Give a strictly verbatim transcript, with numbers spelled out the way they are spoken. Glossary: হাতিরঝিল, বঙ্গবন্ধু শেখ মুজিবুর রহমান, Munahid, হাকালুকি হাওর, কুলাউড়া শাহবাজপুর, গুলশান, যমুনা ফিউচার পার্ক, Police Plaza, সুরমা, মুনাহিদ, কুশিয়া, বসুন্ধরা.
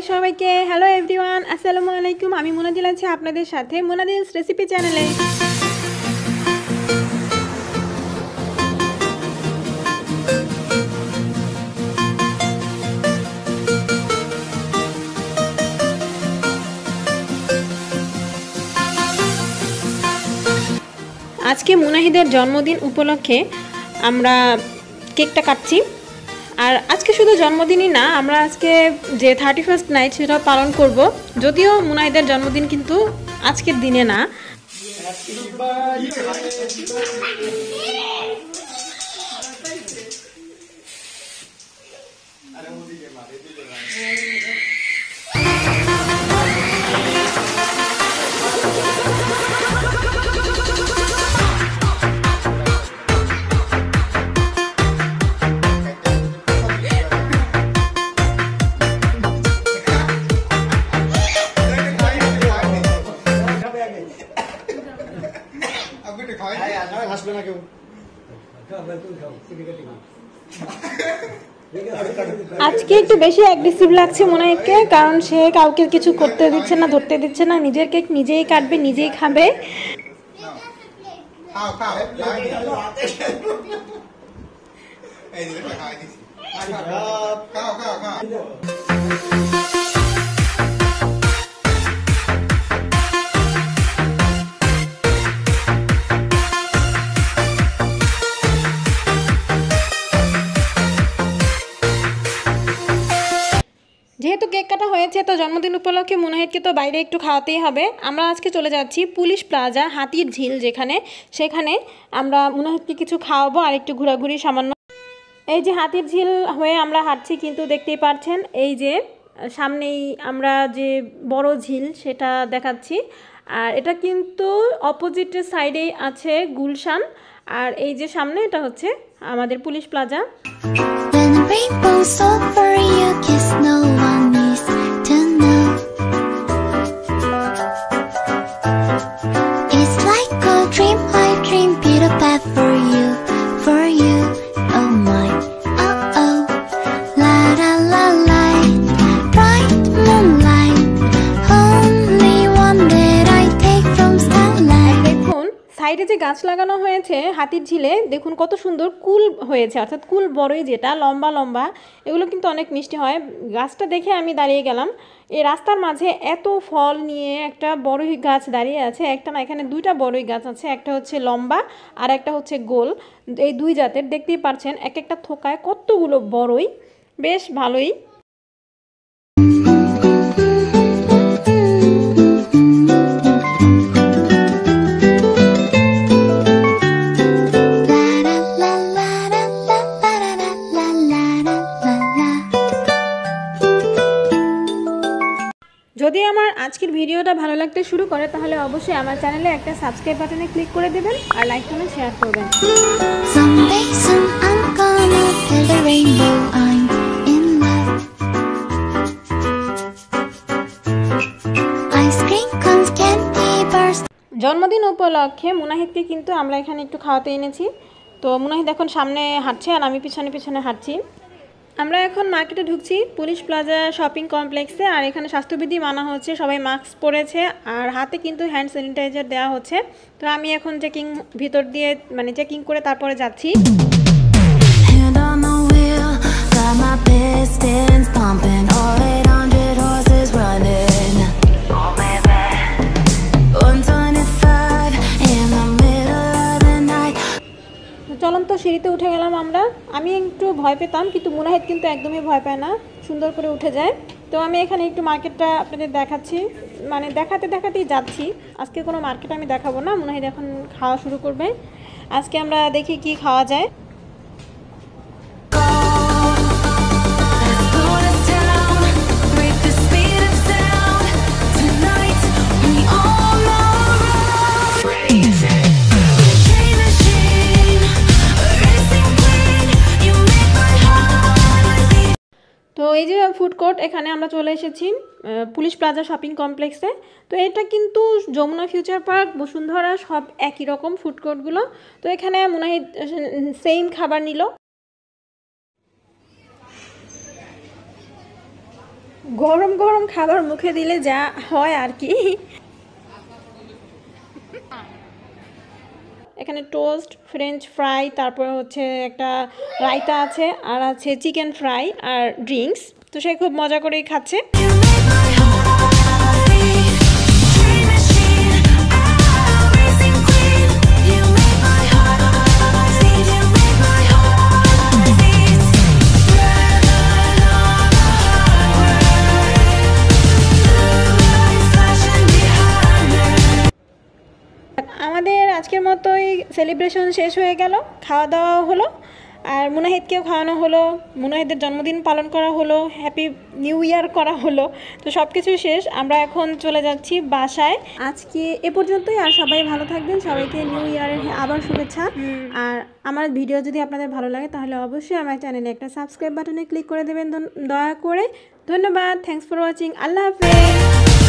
हाय सबाई के hello everyone अस्सलामु आलैकुम आमी मुनाहिद आछि आपनादेर साथे मुनाहिद रेसिपी चैनेले। आज के मुनाहिदेर जन्मदिन उपलक्षे आमरा केकटा काटछि और आज के शुद्ध जन्मदिन ही ना आज के जे थार्टी फर्स्ट नाइट से पालन करब जदिव मुनाहिदेर जन्मदिन किन्तु आज के दिन ना আজকে একটু বেশি অ্যাগ্রেসিভ লাগছে মুনাহিদকে কারণ সে কাউকে কিছু করতে দিচ্ছে না ধরতে দিচ্ছে না নিজের কেক নিজেই কাটবে নিজেই খাবে। খাও খাও এই যে খাই দিছি খাও খাও খাও যেহেতু কেক কাটা হয়েছে তো জন্মদিন উপলক্ষে মুনাহিদকে তো বাইরে একটু খাওয়াতেই হবে। আমরা আজকে চলে যাচ্ছি পুলিশ প্লাজা হাতিরঝিল যেখানে সেখানে আমরা মুনাহিদকে কিছু খাওয়াবো আর একটু ঘোরাঘুরি সামান্য। এই যে হাতিরঝিল হয়ে আমরা হাঁটছি কিন্তু দেখতেই পাচ্ছেন এই যে সামনেই আমরা যে বড় ঝিল সেটা দেখাচ্ছি আর এটা কিন্তু অপোজিটের সাইডেই আছে গুলশান আর এই যে সামনে এটা হচ্ছে আমাদের পুলিশ প্লাজা। সাইডে যে গাছ লাগানো হয়েছে হাতির ঝিলে দেখুন কত সুন্দর কুল হয়েছে অর্থাৎ কুল বড়ই যেটা লম্বা লম্বা এগুলো কিন্তু অনেক মিষ্টি হয়। গাছটা দেখে আমি দাঁড়িয়ে গেলাম। এই রাস্তার মাঝে এত ফল নিয়ে একটা বড়ই গাছ দাঁড়িয়ে আছে একটা না এখানে দুইটা বড়ই গাছ আছে একটা হচ্ছে লম্বা আর একটা হচ্ছে গোল এই দুই জাতের দেখতেই পাচ্ছেন এক একটা থোকায় কতগুলো বড়ই বেশ ভালোই। যদি আমার আজকের ভিডিওটা ভালো লাগতে শুরু করে তাহলে অবশ্যই আমার চ্যানেলে একটা সাবস্ক্রাইব বাটনে ক্লিক করে দেবেন আর লাইক কমেন্ট শেয়ার করবেন। জন্মদিন উপলক্ষে মুনাহিদকে কিন্তু আমরা এখানে একটু খাওয়াতে এনেছি তো মুনাহিদ এখন সামনে হাঁটছে আর আমি পিছনে পিছনে হাঁটছি। আমরা এখন মার্কেটে ঢুকছি পুলিশ প্লাজা শপিং কমপ্লেক্সে আর এখানে স্বাস্থ্যবিধি মানা হচ্ছে সবাই মাস্ক পরেছে আর হাতে কিন্তু হ্যান্ড স্যানিটাইজার দেওয়া হচ্ছে তো আমি এখন চেকিং ভিতর দিয়ে মানে চেকিং করে তারপরে যাচ্ছি। চলন্ত সিঁড়িতে উঠে গেলাম আমরা। আমি একটু ভয় পেতাম কিন্তু মুনাহিদ কিন্তু একদমই ভয় পায় না সুন্দর করে উঠে যায়। তো আমি এখানে একটু মার্কেটটা আপনাদের দেখাচ্ছি মানে দেখাতে দেখাতেই যাচ্ছি আজকে কোনো মার্কেট আমি দেখাবো না মুনাহিদ এখন খাওয়া শুরু করবে। আজকে আমরা দেখি কি খাওয়া যায়। তো এই যে ফুড কোর্ট এখানে আমরা চলে এসেছি পুলিশ প্লাজা শপিং কমপ্লেক্সে তো এটা কিন্তু যমুনা ফিউচার পার্ক বসুন্ধরা সব একই রকম ফুড কোর্টগুলো তো এখানে মুনাহিদ সেম খাবার নিল। गरम गरम खाबार मुखे दिले जा हय आर कि एखाने टोस्ट फ्रेंच फ्राई तारपर होच्छे एकटा रायता आछे आर आछे चिकेन फ्राई आर ड्रिंक्स तो से खूब मजा करेई खाच्छे। आजकेर मतोई सेलिब्रेशन शेष हो गेल, खावा दावा हलो और मुनाहिद के खावानो हलो, मुनाहिदेर जन्मदिन पालन करा हलो, हैप्पी न्यू ईयर करा हलो। तो सबकिछु शेष आमरा एखन चले जाच्छी बासाय। आजके ए पर्यन्तई आर सबाई भालो थाकबेन, सबाइके न्यू ईयारेर आबार शुभेच्छा। और आमार भिडियो जोदि आपनादेर भालो लागे ताहले अवश्यई आमार चैनेले एकटा सबस्क्राइब बाटने क्लिक करे देबेन दया करे। धन्यवाद। Thanks for watching. आल्लाह हाफेज।